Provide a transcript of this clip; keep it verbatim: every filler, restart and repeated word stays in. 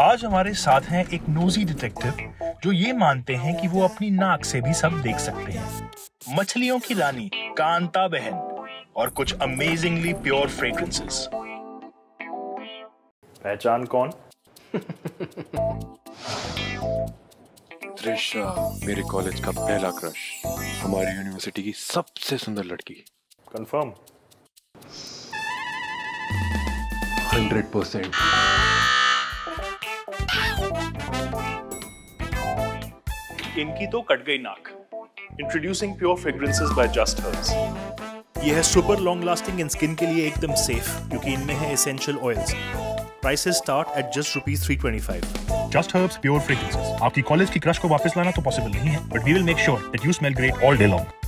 आज हमारे साथ हैं एक नोजी डिटेक्टिव जो ये मानते हैं कि वो अपनी नाक से भी सब देख सकते हैं। मछलियों की रानी कांता बहन और कुछ अमेजिंगली प्योर फ्रेग्रेंसेस। पहचान कौन? त्रिशा मेरे कॉलेज का पहला क्रश, हमारी यूनिवर्सिटी की सबसे सुंदर लड़की। कंफर्म? Hundred percent. इनकी तो कट गई नाक। Introducing pure fragrances by Just Herbs। ये है super long lasting and skin के लिए एकदम सेफ क्योंकि इनमें है essential oils. Prices start at just rupees three twenty five. Just Herbs pure fragrances। आपकी कॉलेज की क्रश को वापस लाना तो पॉसिबल नहीं है, but we will make sure that you smell great all day long.